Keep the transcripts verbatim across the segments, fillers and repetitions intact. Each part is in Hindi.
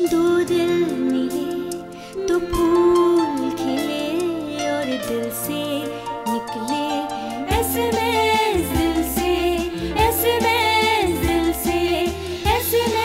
दो दिल मिले तो फूल खिले और दिल से निकले ऐसे में दिल से ऐसे में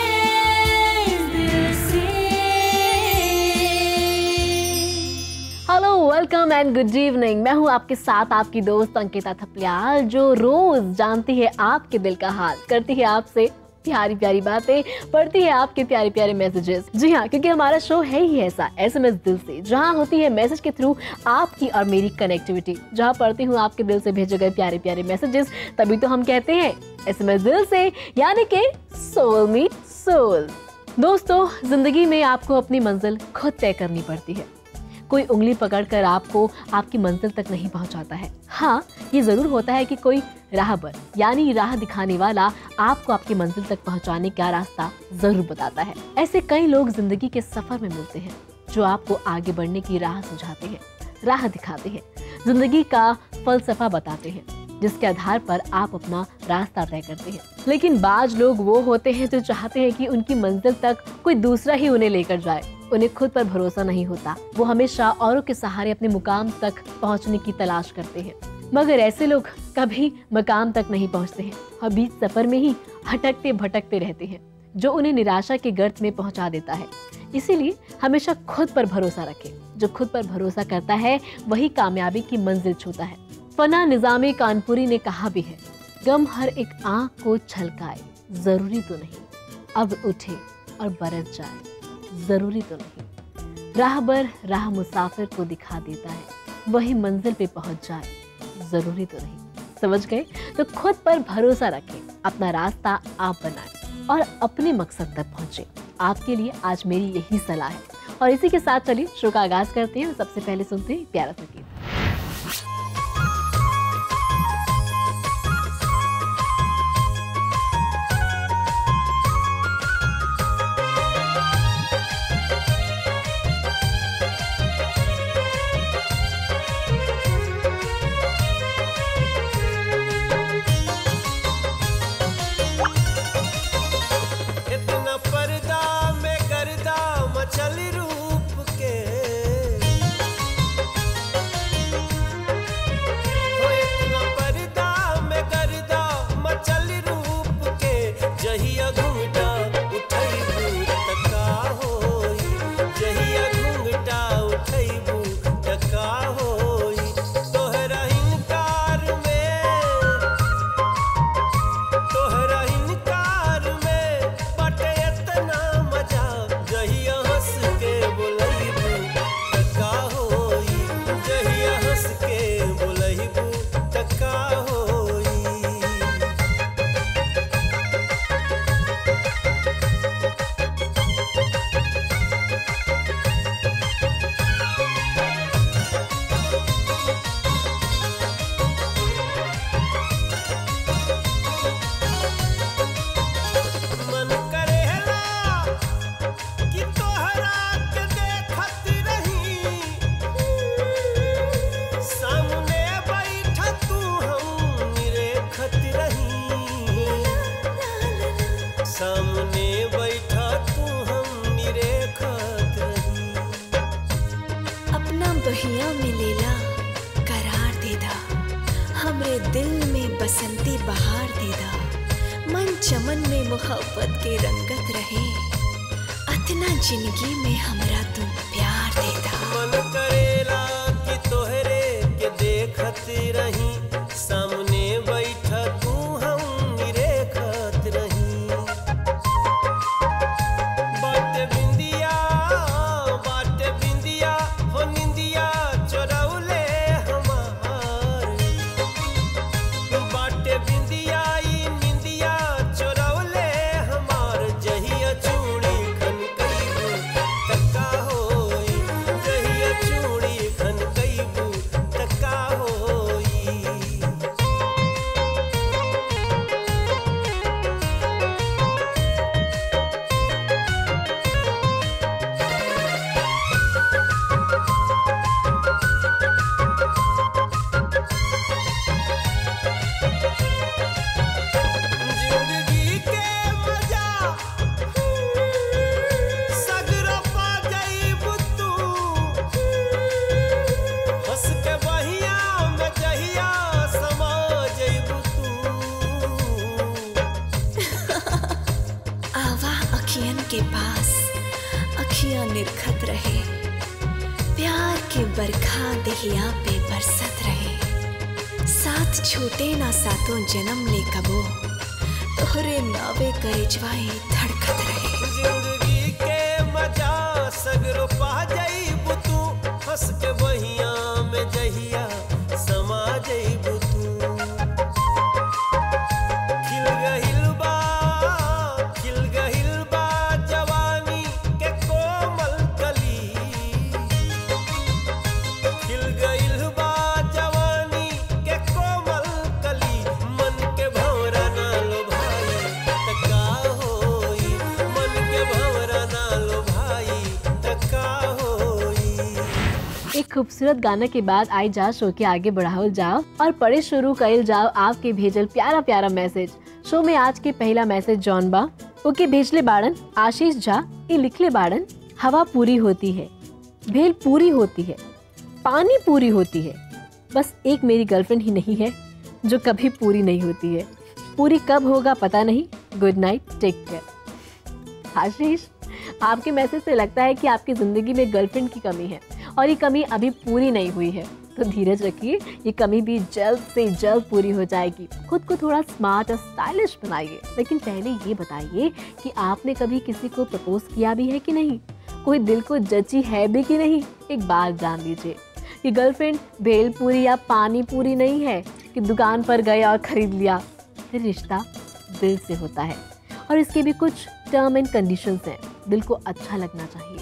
वेलकम एंड गुड इवनिंग। मैं हूं आपके साथ आपकी दोस्त अंकिता थपलियाल, जो रोज जानती है आपके दिल का हाल, करती है आपसे प्यारी प्यारी बातें, पढ़ती है आपके प्यारे प्यारे मैसेजेस। जी हाँ, क्योंकि हमारा शो है ही ऐसा, एसएमएस दिल से, जहाँ होती है मैसेज के थ्रू आपकी और मेरी कनेक्टिविटी, जहाँ पढ़ती हूँ आपके दिल से भेजे गए प्यारे प्यारे मैसेजेस। तभी तो हम कहते हैं एसएमएस दिल से, यानी कि सोल मीट सोल। दोस्तों, जिंदगी में आपको अपनी मंजिल खुद तय करनी पड़ती है, कोई उंगली पकड़कर आपको आपकी मंजिल तक नहीं पहुंचाता है। हाँ, ये ज़रूर होता है कि कोई राहबर यानी राह दिखाने वाला आपको आपकी मंजिल तक पहुंचाने का रास्ता ज़रूर बताता है। ऐसे कई लोग ज़िंदगी के सफ़र में मिलते हैं जो आपको आगे बढ़ने की राह सुझाते हैं, राह दिखाते हैं, ज़िंदगी का फलसफा बताते हैं, जिसके आधार पर आप अपना रास्ता तय करते हैं। लेकिन बाज लोग वो होते हैं जो चाहते हैं कि उनकी मंजिल तक कोई दूसरा ही उन्हें लेकर जाए। उन्हें खुद पर भरोसा नहीं होता, वो हमेशा औरों के सहारे अपने मुकाम तक पहुंचने की तलाश करते हैं। मगर ऐसे लोग कभी मकाम तक नहीं पहुंचते हैं और बीच सफर में ही हटकते भटकते रहते हैं, जो उन्हें निराशा के गर्त में पहुंचा देता है। इसीलिए हमेशा खुद पर भरोसा रखें। जो खुद पर भरोसा करता है वही कामयाबी की मंजिल छूता है। फना निजामी कानपुरी ने कहा भी है, गम हर एक आँख को छलकाए, जरूरी तो नहीं अब उठे और बरस जाए, जरूरी तो नहीं राहबर राह मुसाफिर को दिखा देता है, वही मंजिल पे पहुंच जाए, जरूरी तो नहीं। समझ गए? तो खुद पर भरोसा रखें, अपना रास्ता आप बनाएं और अपने मकसद तक पहुंचे। आपके लिए आज मेरी यही सलाह है। और इसी के साथ चलिए शो का आगाज करते हैं। सबसे पहले सुनते हैं प्यारा सा गीत। के पास अखियां निरखत रहे, प्यार के बरखा दहिया पे बरसत रहे। साथ छूटे ना सातों जन्म ले कबो, तोहरे नावे करेजवाए धड़कत रहे। जिंदगी के मजा सगरो पा जाइबू तू, हंस के बहिया में जहिया समा जाइबू तू। खूबसूरत गाना के बाद आई जा शो के आगे बढ़ाओ जाओ और पढ़े शुरू कल जाओ आपके भेजल प्यारा प्यारा मैसेज। शो में आज के पहला मैसेज जॉन बा ओके भेजले बाड़न आशीष झा। ये लिखले बाड़न हवा पूरी होती है, भेल पूरी होती है, पानी पूरी होती है, बस एक मेरी गर्लफ्रेंड ही नहीं है जो कभी पूरी नहीं होती है। पूरी कब होगा पता नहीं। Good night, take care. Ashish, आपके मैसेज से लगता है कि आपकी ज़िंदगी में गर्लफ्रेंड की कमी है और ये कमी अभी पूरी नहीं हुई है, तो धीरज रखिए, ये कमी भी जल्द से जल्द पूरी हो जाएगी। खुद को थोड़ा स्मार्ट और स्टाइलिश बनाइए, लेकिन पहले ये बताइए कि आपने कभी किसी को प्रपोज किया भी है कि नहीं, कोई दिल को जची है भी कि नहीं। एक बात जान लीजिए कि गर्लफ्रेंड भेलपूरी या पानी पूरी नहीं है कि दुकान पर गए और ख़रीद लिया। फिर रिश्ता दिल से होता है और इसके भी कुछ टर्म एंड कंडीशंस हैं। दिल को अच्छा लगना चाहिए,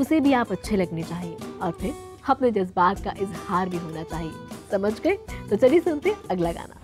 उसे भी आप अच्छे लगने चाहिए और फिर अपने जज्बात का इजहार भी होना चाहिए। समझ गए? तो चलिए सुनते हैं अगला गाना।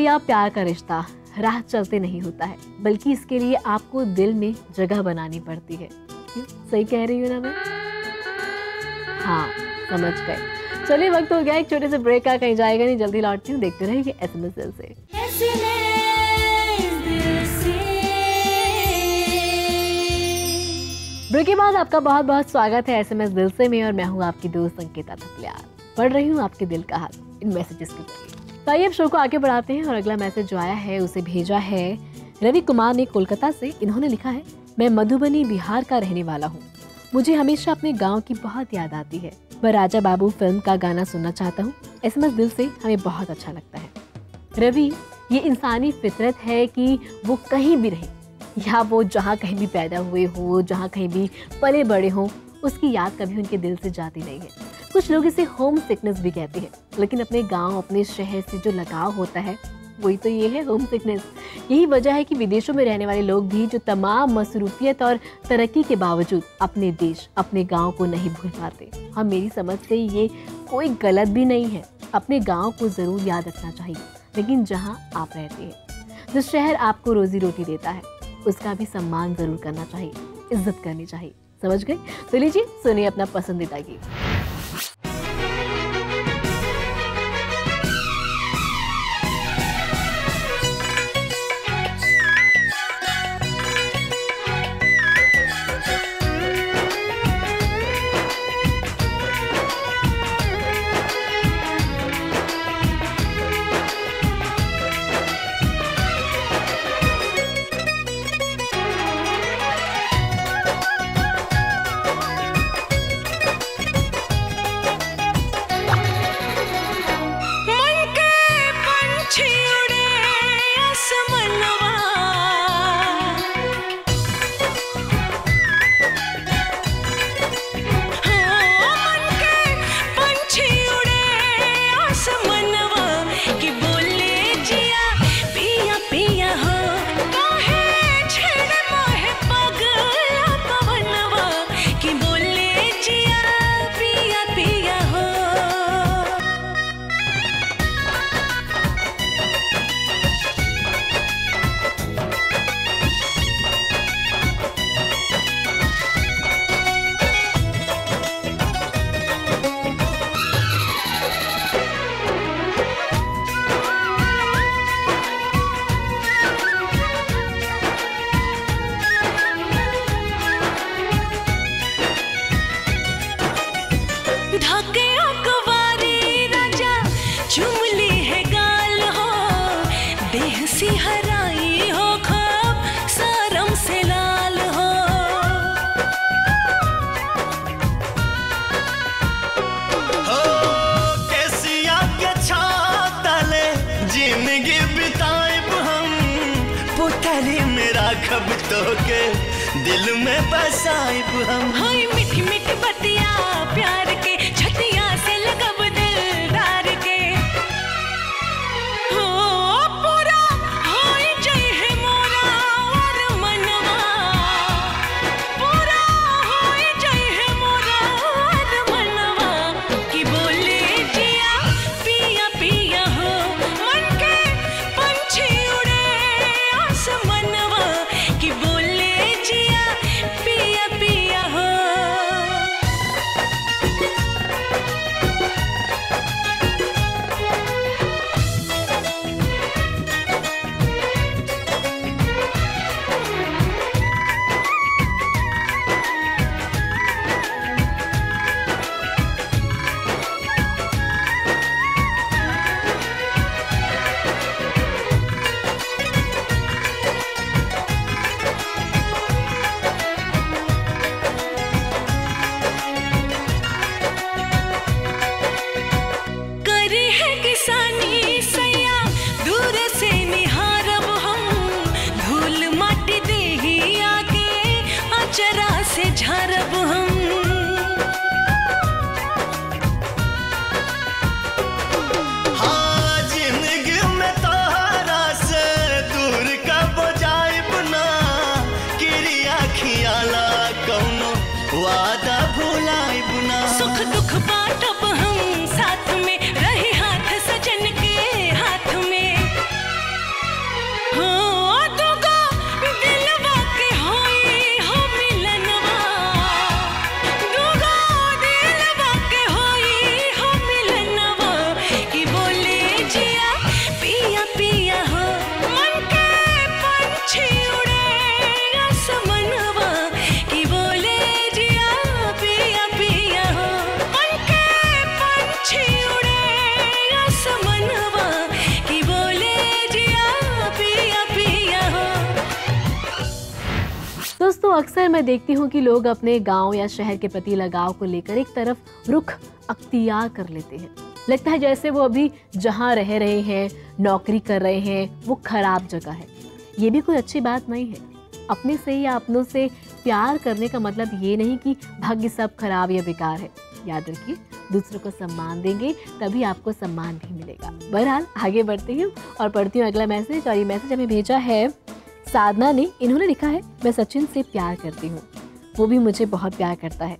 या प्यार का रिश्ता राह चलते नहीं होता है, बल्कि इसके लिए आपको दिल में जगह बनानी पड़ती है। सही कह रही हूँ ना मैं? हाँ, समझ गए। चलिए वक्त हो गया एक छोटे से ब्रेक का, कहीं जाएगा नहीं, जल्दी लौटती हूँ। देखते रहिए एस एम एस एल से। ब्रेक के बाद आपका बहुत बहुत स्वागत है एस एम एस दिल से में, और मैं हूँ आपकी दोस्त अंकिता थपलियाल। पढ़ रही हूँ आपके दिल का हाल इन मैसेजेस के जरिए। तो आइए अब शो को आगे बढ़ाते हैं, और अगला मैसेज जो आया है उसे भेजा है रवि कुमार ने कोलकाता से। इन्होंने लिखा है, मैं मधुबनी बिहार का रहने वाला हूँ। मुझे हमेशा अपने गांव की बहुत याद आती है। मैं राजा बाबू फिल्म का गाना सुनना चाहता हूँ। एस एम एस दिल से हमें बहुत अच्छा लगता है। रवि, ये इंसानी फितरत है कि वो कहीं भी रहे, या वो जहाँ कहीं भी पैदा हुए हो, जहाँ कहीं भी पले बड़े हों, उसकी याद कभी उनके दिल से जाती नहीं है। कुछ लोग इसे होम सिकनेस भी कहते हैं, लेकिन अपने गांव, अपने शहर से जो लगाव होता है वही तो ये है होम सिकनेस। यही वजह है कि विदेशों में रहने वाले लोग भी जो तमाम मसरूफियत और तरक्की के बावजूद अपने देश, अपने गांव को नहीं भूल पाते। और मेरी समझ से ये कोई गलत भी नहीं है। अपने गांव को ज़रूर याद रखना चाहिए, लेकिन जहां आप रहते हैं, जो शहर आपको रोज़ी रोटी देता है, उसका भी सम्मान ज़रूर करना चाहिए, इज्जत करनी चाहिए। समझ गए? तो लीजिए सुनिए अपना पसंदीदा गीत। खब तो के दिल में बसाए हम, हाय मीठी मीठी बतिया प्यार के छतिया से लगब दिलदार के, हो पूरा होई जाए है मोरा और मनवा, पूरा होई जाए है मोरा और मनवा कि बोले जिया पिया पिया हो, मन के पंछी उड़े आसमानवा कि बोले जिया पिया पिया हो। अक्सर मैं देखती हूँ कि लोग अपने गांव या शहर के प्रति लगाव को लेकर एक तरफ रुख अख्तियार कर लेते हैं। लगता है जैसे वो अभी जहाँ रह रहे हैं, नौकरी कर रहे हैं, वो खराब जगह है। ये भी कोई अच्छी बात नहीं है। अपने से या अपनों से प्यार करने का मतलब ये नहीं कि भाग्य सब खराब या बेकार है। याद रखिए, दूसरों को सम्मान देंगे तभी आपको सम्मान भी मिलेगा। बहरहाल आगे बढ़ते हैं और पढ़ती हूँ अगला मैसेज। और ये मैसेज हमें भेजा है साधना ने। इन्होंने लिखा है, मैं सचिन से प्यार करती हूँ, वो भी मुझे बहुत प्यार करता है।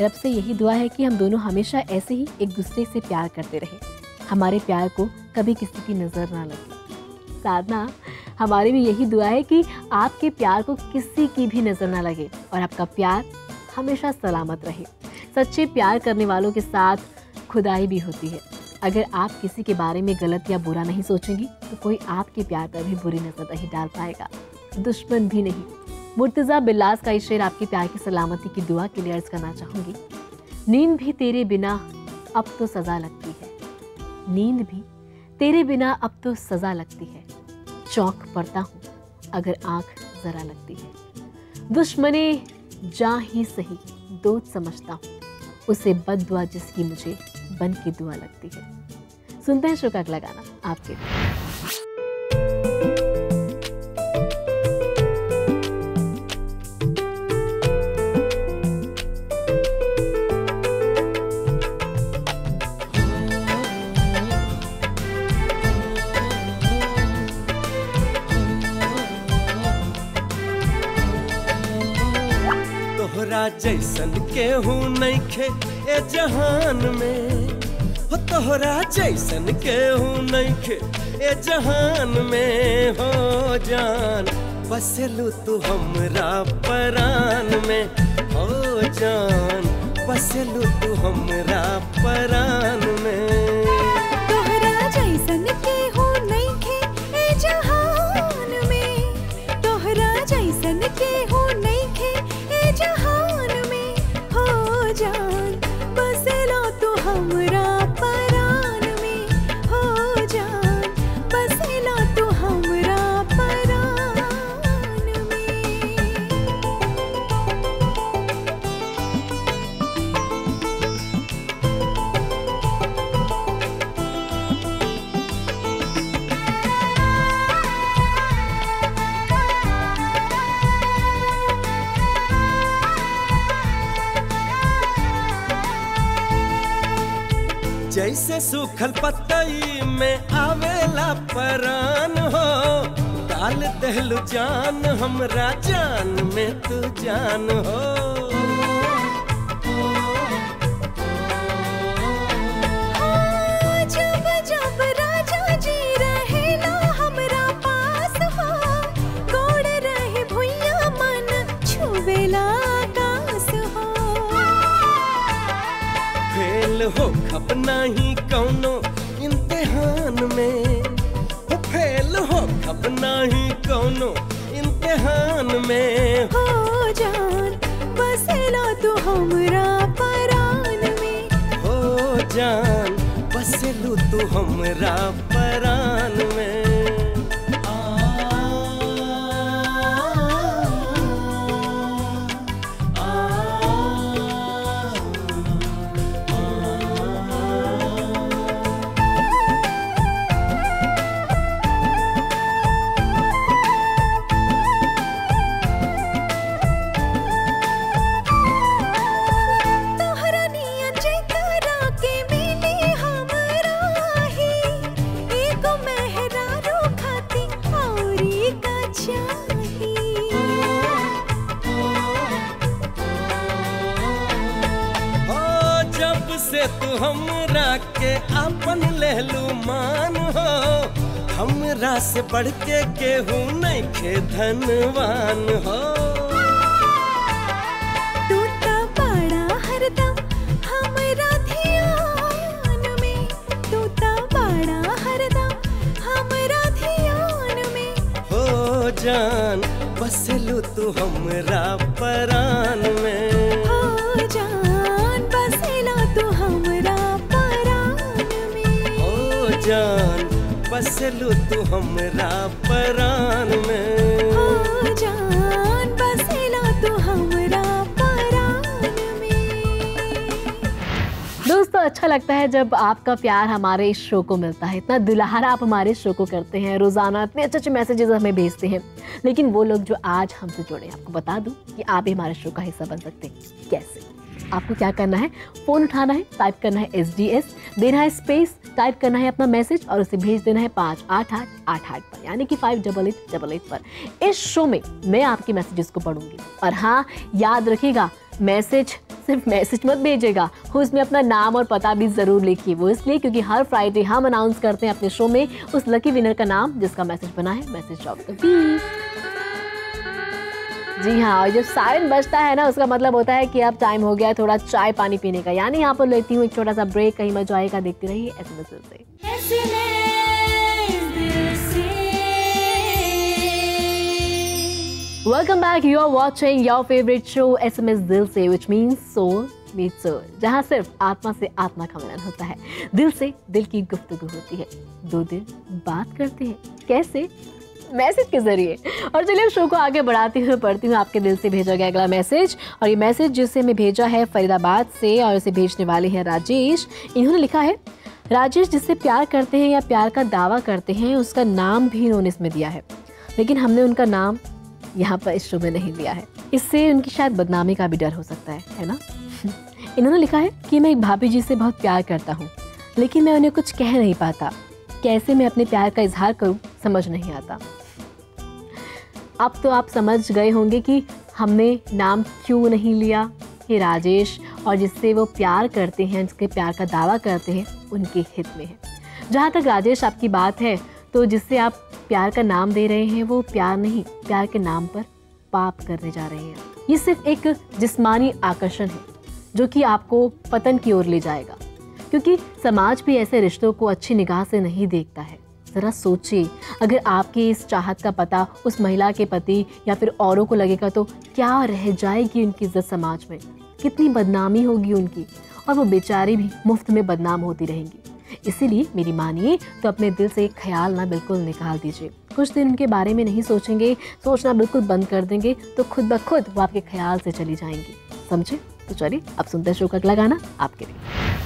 रब से यही दुआ है कि हम दोनों हमेशा ऐसे ही एक दूसरे से प्यार करते रहें, हमारे प्यार को कभी किसी की नज़र ना लगे। साधना, हमारे भी यही दुआ है कि आपके प्यार को किसी की भी नज़र ना लगे और आपका प्यार हमेशा सलामत रहे। सच्चे प्यार करने वालों के साथ खुदाई भी होती है। अगर आप किसी के बारे में गलत या बुरा नहीं सोचेंगी तो कोई आपके प्यार पर भी बुरी नज़र नहीं डाल पाएगा, दुश्मन भी नहीं। मुर्तज़ा बिलाल का ये शेर आपके प्यार की सलामती की दुआ के लिए अर्ज करना चाहूँगी। नींद भी तेरे बिना अब तो सज़ा लगती है, नींद भी तेरे बिना अब तो सज़ा लगती है। चौंक पड़ता हूँ अगर आँख ज़रा लगती है, दुश्मने जा ही सही दोस्त समझता हूँ, उसे बददुआ जिसकी मुझे बन की दुआ लगती है। सुनते हैं शो का अगला गाना आपके लिए। जैसन के हूँ नइखे ए जहान में, हो तोहरा जैसन के हूँ नइखे ए जहान में। हो जान बसलू तू हमरा परान में, हो जान बसलू तू हमरा परान में। तोहरा जैसन के हूँ नइखे ए जहान में, तोहरा जैसन के हूँ नइखे ए जहान। जैसे सूखल पतई में आवेला परान, हो डाल देहलू जान हमरा जान में तू जान। हो जब जब राजा जी रहेला हमरा पास, हो गोड़ रहे भुइया मन छुवेला आकाश। हो फेल हो अपना ही कौनो इम्तिहान में, हो फेल हो अपना ही कौनो इम्तिहान में। हो जान बसेला तू हमरा परान में, हो जान बसेलू तू हमरा परान में। हमरा से बढ़ के केहू नइखे धनवान, हो तू तो बड़ा हरदम हमरा ध्यान में, तू तो बड़ा हरदम हमरा ध्यान में। हो जान बसलू तू हमरा परान में, हो जान बसला तू हमरा परान में। हो जान बसलू तू हमरा परान में, हो जान बसला तू अच्छा लगता है जब आपका प्यार हमारे इस शो को मिलता है, इतना दुलारा आप हमारे शो को करते हैं, रोज़ाना इतने अच्छे अच्छे मैसेजेस हमें भेजते हैं। लेकिन वो लोग जो आज हमसे जुड़े, आपको बता दूं कि आप भी हमारे शो का हिस्सा बन सकते हैं। कैसे? आपको क्या करना है, फ़ोन उठाना है, टाइप करना है एस डी एस, देना है स्पेस, टाइप करना है अपना मैसेज और उसे भेज देना है पाँच आठ आठ आठ आठ पर, यानी कि five double eight double eight पर। इस शो में मैं आपके मैसेजेस को पढ़ूँगी। और हाँ, याद रखिएगा, मैसेज सिर्फ मैसेज मत भेजेगा, उसमें अपना नाम और पता भी ज़रूर लिखिए। वो इसलिए क्योंकि हर फ्राइडे हम अनाउंस करते हैं अपने शो में उस लकी विनर का नाम जिसका मैसेज बना है मैसेज ऑफ द वीक। जी हाँ, और जब सायरन बजता है ना, उसका मतलब होता है कि अब टाइम हो गया है थोड़ा चाय पानी पीने का। यानी यहाँ पर लेती हूँ एक छोटा सा ब्रेक, कहीं मजा आएगा। देखते रहिए एसएमएस से। Welcome back, you are watching your favourite show SMS दिल से, which means soul meet soul, जहाँ सिर्फ आत्मा से आत्मा का मिलन होता है, दिल से दिल की गुफ्तगू होती है, दो दिल बात करते हैं। कैसे? मैसेज के जरिए। और चलिए शो को आगे बढ़ाती हुई पढ़ती हूँ आपके दिल से भेजा गया अगला मैसेज। और ये मैसेज जिसे हमें भेजा है फरीदाबाद से, और इसे भेजने वाले हैं राजेश। इन्होंने लिखा है, राजेश जिससे प्यार करते हैं या प्यार का दावा करते हैं उसका नाम भी इन्होंने इसमें दिया है, लेकिन हमने उनका नाम यहाँ पर इस शो में नहीं दिया है, इससे उनकी शायद बदनामी का भी डर हो सकता है, है ना। इन्होंने लिखा है कि मैं एक भाभी जी से बहुत प्यार करता हूँ, लेकिन मैं उन्हें कुछ कह नहीं पाता, कैसे मैं अपने प्यार का इजहार करूँ समझ नहीं आता। अब तो आप समझ गए होंगे कि हमने नाम क्यों नहीं लिया। ये राजेश और जिससे वो प्यार करते हैं, जिसके प्यार का दावा करते हैं, उनके हित में है। जहाँ तक राजेश आपकी बात है, तो जिससे आप प्यार का नाम दे रहे हैं वो प्यार नहीं, प्यार के नाम पर पाप करने जा रहे हैं। ये सिर्फ एक जिस्मानी आकर्षण है जो कि आपको पतन की ओर ले जाएगा, क्योंकि समाज भी ऐसे रिश्तों को अच्छी निगाह से नहीं देखता है। ज़रा सोचिए, अगर आपकी इस चाहत का पता उस महिला के पति या फिर औरों को लगेगा तो क्या रह जाएगी उनकी इज्जत समाज में, कितनी बदनामी होगी उनकी, और वो बेचारी भी मुफ्त में बदनाम होती रहेंगी। इसीलिए मेरी मानिए तो अपने दिल से एक ख्याल ना बिल्कुल निकाल दीजिए। कुछ दिन उनके बारे में नहीं सोचेंगे, सोचना बिल्कुल बंद कर देंगे तो खुद ब खुद वो आपके ख्याल से चली जाएंगी, समझे। तो चलिए अब सुनते हैं शो का अगला गाना आपके लिए।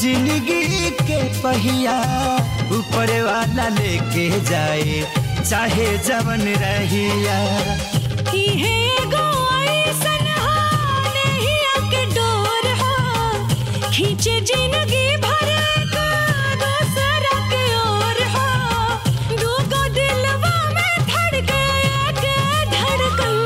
जिंदगी के पहिया ऊपर वाला लेके जाए चाहे जवन रहिया, डोर हो खींचे जिंदगी भर को दूसरा के ओर हो, दूगो दिलवा में धड़कन धड़कन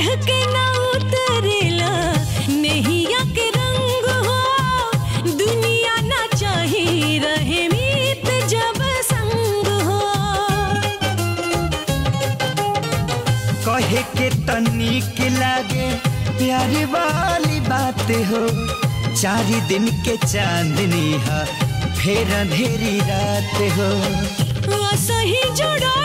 चढ़ के ना उतरेला नहीं के रंग हो दुनिया ना चाहे रहे मीत जब संग हो कहे के तनी के लागे प्यारी वाली बात हो चार दिन के चांदनी है फिर अंधेरी रात हो सही जुड़ा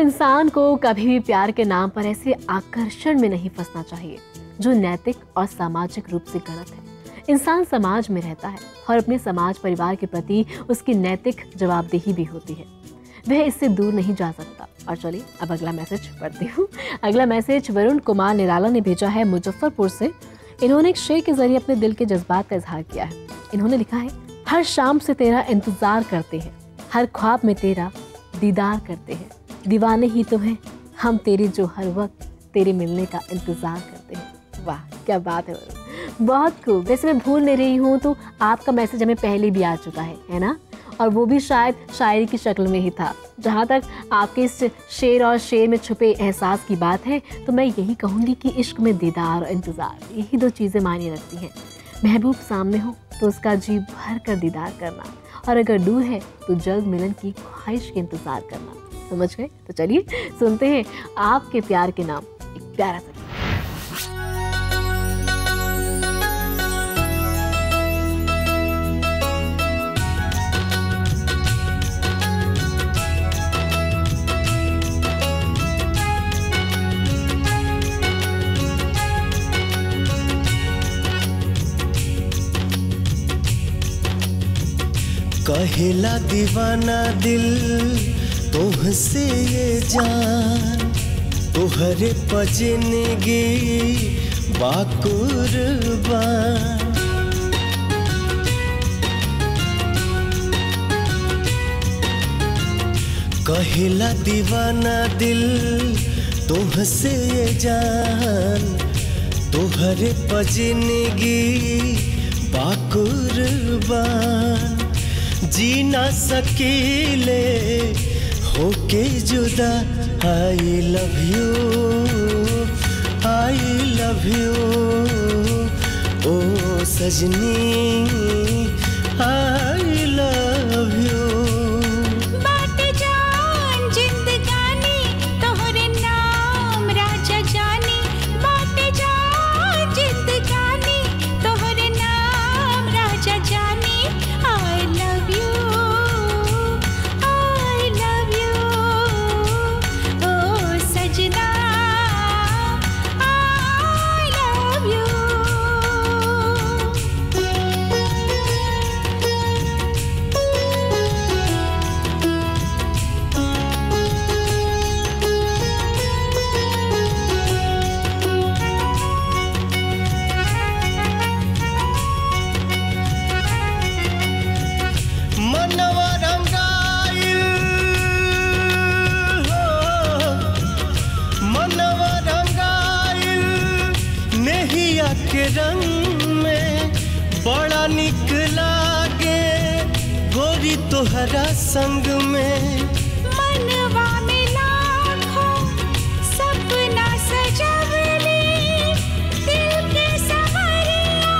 इंसान को कभी भी प्यार के नाम पर ऐसे आकर्षण में नहीं फंसना चाहिए जो नैतिक और सामाजिक रूप से गलत है। इंसान समाज में रहता है और अपने समाज परिवार के प्रति उसकी नैतिक जवाबदेही भी होती है, वह इससे दूर नहीं जा सकता। और चलिए अब अगला मैसेज पढ़ती हूँ। अगला मैसेज वरुण कुमार निराला ने भेजा है मुजफ्फरपुर से। इन्होंने एक शेर के जरिए अपने दिल के जज्बात का इजहार किया है। इन्होंने लिखा है, हर शाम से तेरा इंतजार करते हैं, हर ख्वाब में तेरा दीदार करते हैं, दीवाने ही तो हैं हम तेरे जो हर वक्त तेरे मिलने का इंतज़ार करते हैं। वाह क्या बात है, बहुत खूब। वैसे मैं भूल नहीं रही हूँ तो आपका मैसेज हमें पहले भी आ चुका है है ना, और वो भी शायद शायरी की शक्ल में ही था। जहाँ तक आपके इस शेर और शेर में छुपे एहसास की बात है तो मैं यही कहूँगी कि इश्क में दीदार और इंतज़ार यही दो चीज़ें मायने रखती हैं। महबूब सामने हो तो उसका जी भर कर दीदार करना, और अगर दूर है तो जल्द मिलन की ख्वाहिश के इंतज़ार करना। समझ गए? तो चलिए सुनते हैं आपके प्यार के नाम एक प्यारा सा। कहेला दीवाना दिल तोह से ये जान तोहरे पजनगी बाकुरबान कहिला दीवाना दिल तोह से ये जान तोहरे पजनगी बाकुरबान जी ना सकीले होके जुदा I love you I love you ओ सजनी आई लव यू। बात जान जिंदगानी तोहरे नाम राजा जानी, बात जान जिंदगानी तोहरे नाम राजा जानी आई लव यू तोहरा संग में मनवा में लाखों सपना सजावली दिल के सवरिया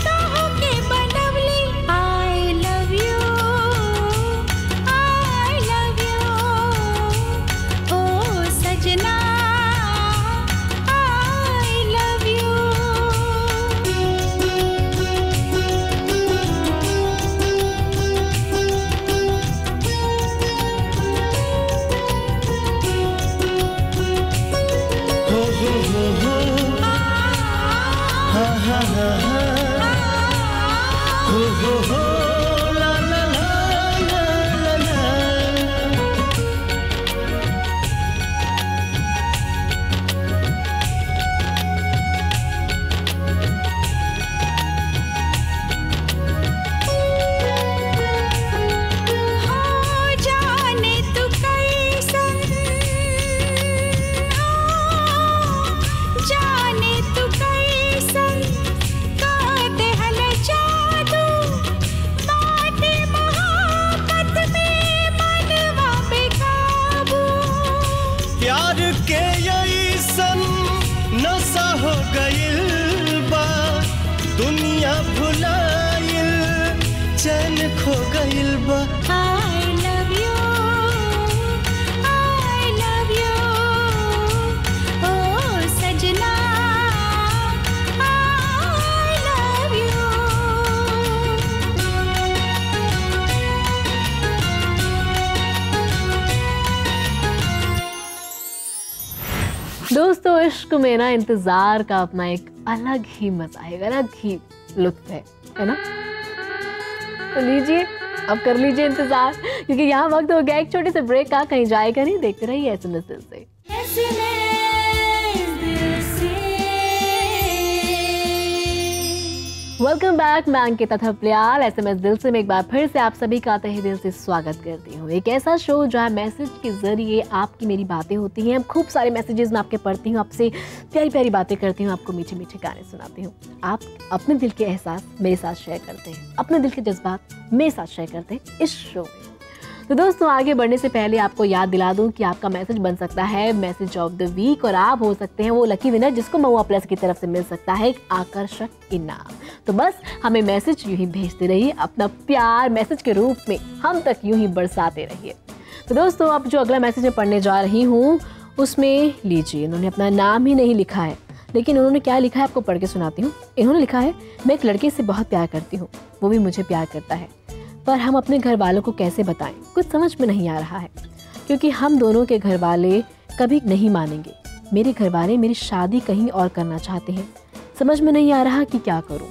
तोहके बनवली I love you I love you ओ सजना आई लव यू। हो गइल बा। I love you, I love you, oh सजना, I love you। दोस्तों इश्क में ना इंतजार का अपना एक अलग ही मजा है, अलग ही लुत्फ है, है ना। तो लीजिए अब कर लीजिए इंतजार, क्योंकि यहाँ वक्त हो गया एक छोटे से ब्रेक का। कहीं जाएगा नहीं, देखते रहिए एस एम एस से। वेलकम बैक, मैं Ankita Thapliyal. S M S दिल से में एक बार फिर से आप सभी का तहे दिल से स्वागत करती हूँ। एक ऐसा शो जहाँ मैसेज के जरिए आपकी मेरी बातें होती हैं। खूब सारे मैसेजेस मैं आपके पढ़ती हूँ, आपसे प्यारी प्यारी बातें करती हूँ, आपको मीठे मीठे गाने सुनाती हूँ। आप अपने दिल के एहसास मेरे साथ शेयर करते हैं, अपने दिल के जज्बात मेरे साथ शेयर करते हैं इस शो में। तो दोस्तों आगे बढ़ने से पहले आपको याद दिला दूं कि आपका मैसेज बन सकता है मैसेज ऑफ द वीक, और आप हो सकते हैं वो लकी विनर जिसको महुआ प्लस की तरफ से मिल सकता है एक आकर्षक इनाम। तो बस हमें मैसेज यूं ही भेजते रहिए, अपना प्यार मैसेज के रूप में हम तक यूं ही बरसाते रहिए। तो दोस्तों अब जो अगला मैसेज मैं पढ़ने जा रही हूँ उसमें लीजिए, इन्होंने अपना नाम ही नहीं लिखा है, लेकिन उन्होंने क्या लिखा है आपको पढ़ के सुनाती हूँ। इन्होंने लिखा है, मैं एक लड़के से बहुत प्यार करती हूँ, वो भी मुझे प्यार करता है, पर हम अपने घर वालों को कैसे बताएं, कुछ समझ में नहीं आ रहा है, क्योंकि हम दोनों के घर वाले कभी नहीं मानेंगे। मेरे घर वाले मेरी शादी कहीं और करना चाहते हैं, समझ में नहीं आ रहा कि क्या करूं,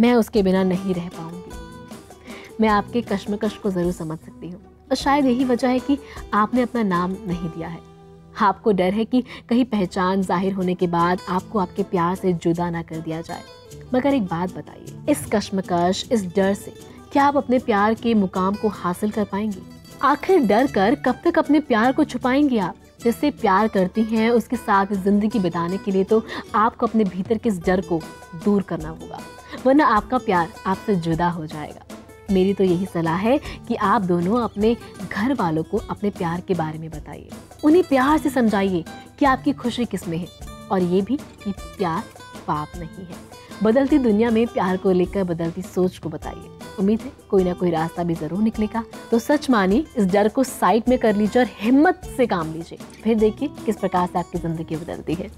मैं उसके बिना नहीं रह पाऊंगी। मैं आपके कश्मकश को ज़रूर समझ सकती हूं, और शायद यही वजह है कि आपने अपना नाम नहीं दिया है। आपको डर है कि कहीं पहचान जाहिर होने के बाद आपको आपके प्यार से जुदा ना कर दिया जाए। मगर एक बात बताइए, इस कश्मकश, इस डर से क्या आप अपने प्यार के मुकाम को हासिल कर पाएंगी? आखिर डर कर कब तक अपने प्यार को छुपाएंगी आप? जिससे प्यार करती हैं उसके साथ जिंदगी बिताने के लिए तो आपको अपने भीतर के इस डर को दूर करना होगा, वरना आपका प्यार आपसे जुदा हो जाएगा। मेरी तो यही सलाह है कि आप दोनों अपने घर वालों को अपने प्यार के बारे में बताइए, उन्हें प्यार से समझाइए कि आपकी खुशी किस में है, और ये भी कि प्यार पाप नहीं है। बदलती दुनिया में प्यार को लेकर बदलती सोच को बताइए। उम्मीद है कोई ना कोई रास्ता भी ज़रूर निकलेगा। तो सच मानिए, इस डर को साइड में कर लीजिए और हिम्मत से काम लीजिए, फिर देखिए किस प्रकार से आपकी ज़िंदगी बदलती है।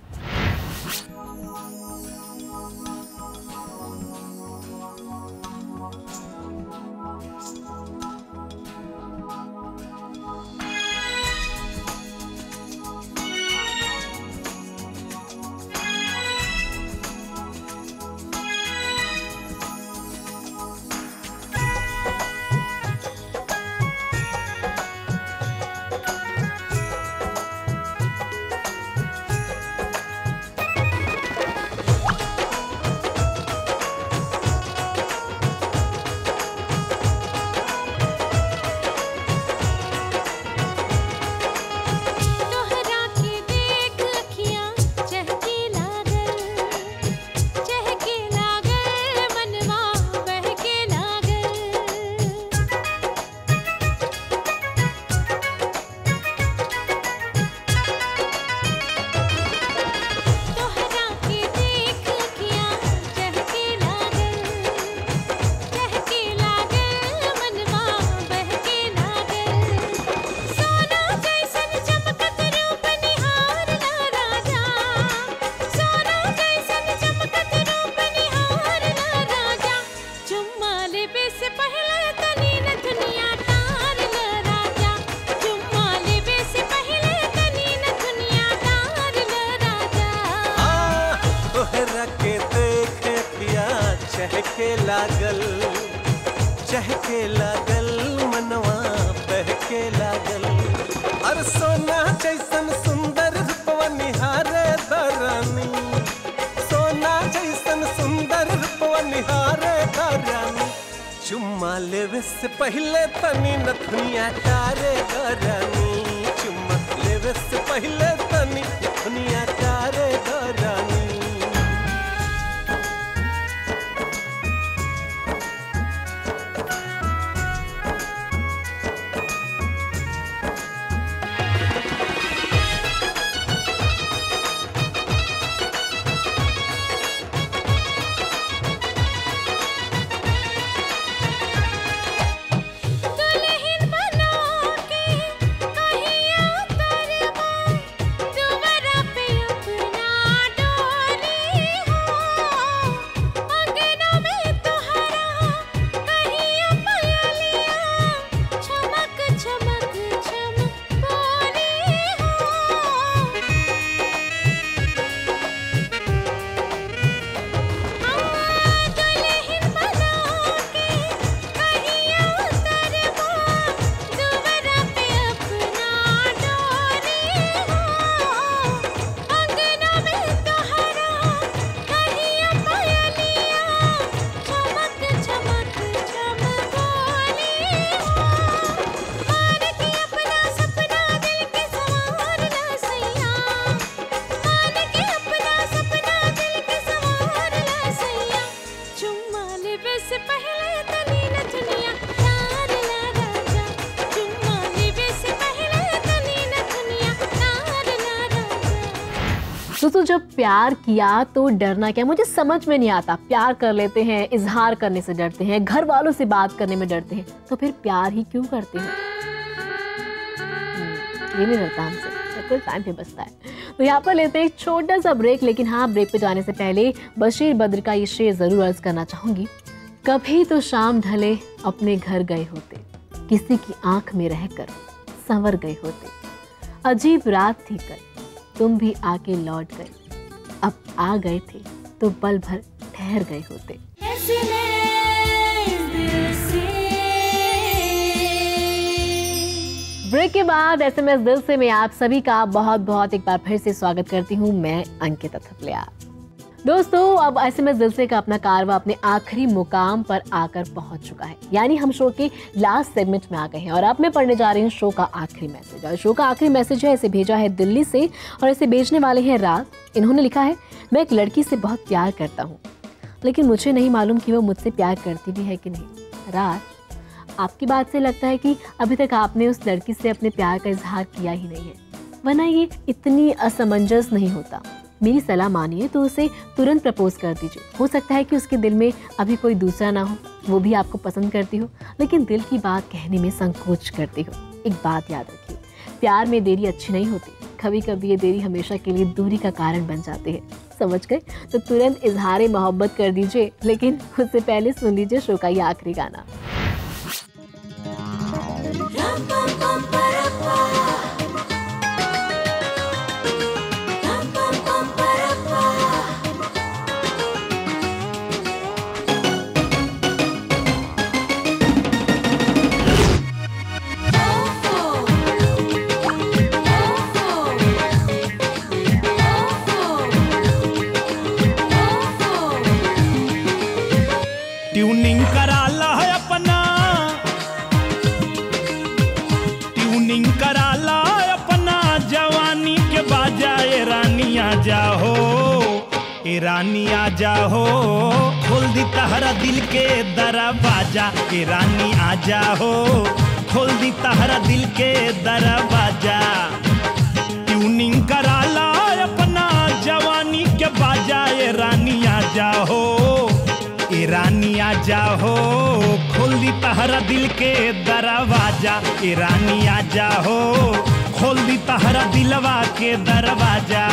दोस्तों जब प्यार किया तो डरना क्या, मुझे समझ में नहीं आता। प्यार कर लेते हैं, इजहार करने से डरते हैं, घर वालों से बात करने में डरते हैं, तो फिर प्यार ही क्यों करते हैं? ये नहीं डरता हमसे, बिल्कुल टाइम पे बचता है। तो यहाँ पर लेते हैं एक छोटा सा ब्रेक, लेकिन हाँ ब्रेक पे जाने से पहले बशीर बद्र का ये शेर ज़रूर अर्ज करना चाहूँगी। कभी तो शाम ढले अपने घर गए होते, किसी की आंख में रहकर संवर गए होते। अजीब रात थी कल, तुम भी आके लौट गए, अब आ गए थे तो पल भर ठहर गए होते। ब्रेक के बाद एसएमएस दिल से मैं आप सभी का बहुत बहुत एक बार फिर से स्वागत करती हूँ। मैं अंकिता थपलियाल। दोस्तों अब एसएमएस दिल से का अपना कारवा अपने आखिरी मुकाम पर आकर पहुंच चुका है, यानी हम शो के लास्ट सेगमेंट में आ गए हैं और अब मैं पढ़ने जा रही हूँ शो का आखिरी मैसेज। और शो का आखिरी मैसेज है, इसे भेजा है दिल्ली से और इसे भेजने वाले हैं राज। इन्होंने लिखा है, मैं एक लड़की से बहुत प्यार करता हूँ, लेकिन मुझे नहीं मालूम कि वो मुझसे प्यार करती भी है कि नहीं। राज, आपकी बात से लगता है कि अभी तक आपने उस लड़की से अपने प्यार का इजहार किया ही नहीं है, वरना ये इतनी असमंजस नहीं होता। मेरी सलाह मानिए तो उसे तुरंत प्रपोज कर दीजिए। हो सकता है कि उसके दिल में अभी कोई दूसरा ना हो, वो भी आपको पसंद करती हो, लेकिन दिल की बात कहने में संकोच करती हो। एक बात याद रखिए, प्यार में देरी अच्छी नहीं होती। कभी कभी ये देरी हमेशा के लिए दूरी का कारण बन जाती है, समझ गए? तो तुरंत इजहार मोहब्बत कर दीजिए, लेकिन उससे पहले सुन लीजिए शो का ये आखिरी गाना। ट्यूनिंग कराला है अपना, ट्यूनिंग कराला है अपना, जवानी के बाजा ए रानी आ जाओ, ए रानी आ जाओ, खोल दी तहरा दिल के दरवाजा, ए रानी आ जाओ, खोल दी तहरा दिल के दरवाजा। ट्यूनिंग कराला है अपना, जवानी के बाजा ए रानी आ जाओ, ए रानी आ जाओ, खोल दी तहरा दिल के दरवाजा, ए रानी आ जाओ, खोल दी तहरा दिलवा के दरवाजा।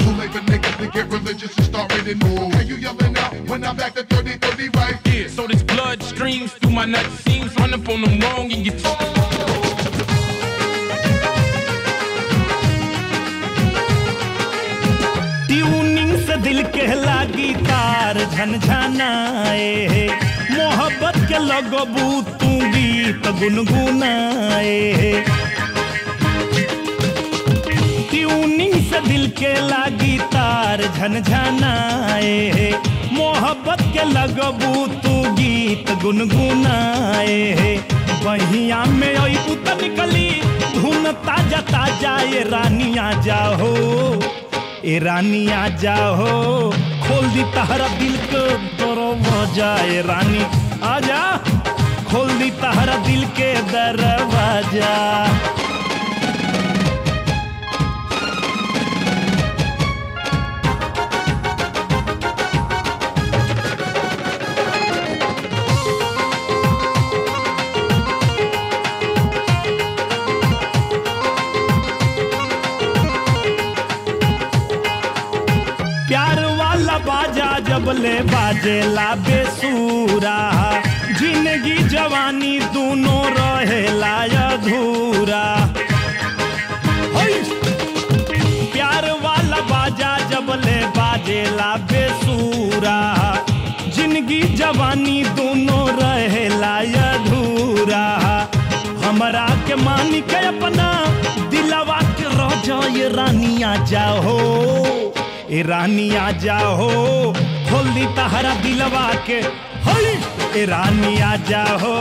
ट्यूनिंग से दिल के लागी तार झनझनाए, मोहब्बत के लगबू तू गीत गुनगुनाए। ट्यूनिंग से दिल के लागी तार झनझनाए, मोहब्बत के लगबू तू गीत गुनगुनाए। बहिया में आई पुत निकली धुन ताजा ताजा, ये रानी आ जाओ, ए रानी आ जाओ, खोल दी तहरा दिल के दरवाजा, ए रानी आ जा, खोल दी तहरा दिल के दरवाजा। बले बाजे ला बेसूरा, जिंदगी जवानी दोनों रहे लाया धूरा। प्यार वाला बाजा जबले बाजे ला बेसूरा, जिंदगी जवानी दोनों रहे लाया धूरा। हमारा के मानी के अपना दिलवा के रोजा, ये रानी आ जाओ, ए रानी आ जाओ, खोल दी तहरा दिलवा के, ए रानी आ जाओ,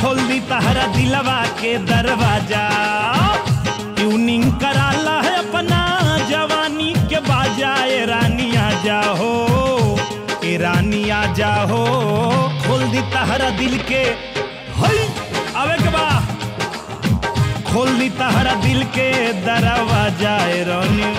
खोल दी तहरा दिलवा के दरवाजा। ट्यूनिंग कराला है अपना, जवानी के बाजा, ए रानी आ जाओ, ए रानी आ जाओ, खोल दी तहरा दिल के, अबे के बा, खोल दी तहरा दिल के दरवाजा, ए रानी।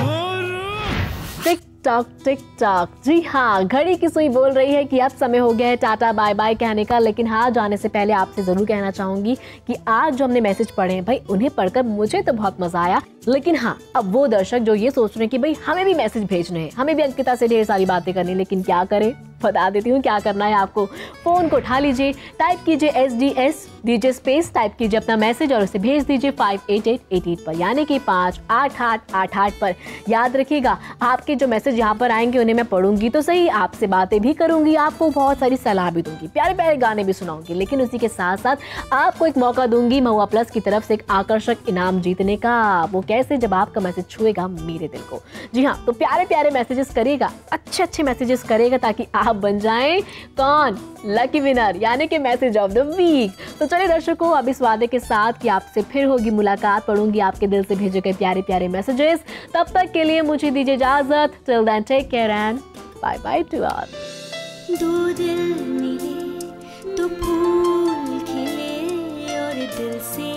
Tock tick tock. जी हाँ, घड़ी की सुई बोल रही है कि अब समय हो गया है टाटा बाय बाय कहने का। लेकिन हाँ, जाने से पहले आपसे ज़रूर कहना चाहूँगी कि आज जो हमने मैसेज पढ़े हैं भाई, उन्हें पढ़कर मुझे तो बहुत मज़ा आया। लेकिन हाँ, अब वो दर्शक जो ये सोच रहे हैं कि भाई हमें भी मैसेज भेजने हैं, हमें भी अंकिता से ढेर सारी बातें करनी, लेकिन क्या करें, बता देती हूँ क्या करना है। आपको फ़ोन को उठा लीजिए, टाइप कीजिए एस डी एस, दीजिए स्पेस, टाइप कीजिए अपना मैसेज और उसे भेज दीजिए five eight eight eight eight पर, यानी कि पाँच आठ आठ आठ आठ पर। याद रखिएगा, आपके जो मैसेज यहाँ पर आएंगे उन्हें मैं पढ़ूंगी तो सही, आपसे बातें भी करूंगी, आपको बहुत सारी सलाह भी दूंगी, प्यारे प्यारे गाने भी सुनाऊंगी, लेकिन उसी के साथ साथ आपको एक मौका दूंगी महुआ प्लस की तरफ से एक आकर्षक इनाम जीतने का। वो कैसे, जब आपका मैसेज छुएगा मेरे दिल को। जी हाँ, तो प्यारे प्यारे मैसेजेस करेगा, अच्छे अच्छे मैसेजेस करेगा, ताकि आप बन जाएं कौन लकी विनर, यानी कि मैसेज ऑफ द वीक। तो चलिए दर्शकों, अब इस वादे के साथ कि आपसे फिर होगी मुलाकात, पढ़ूंगी आपके दिल से भेजे गए प्यारे प्यारे मैसेजेस। तब तक के लिए मुझे दीजिए इजाजत। Till then take care and bye bye to all. दो दिल मिले तो फूल खिले और दिल से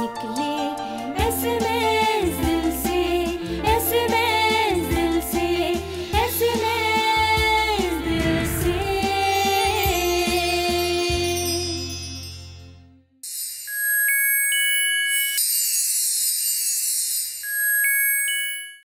निकले।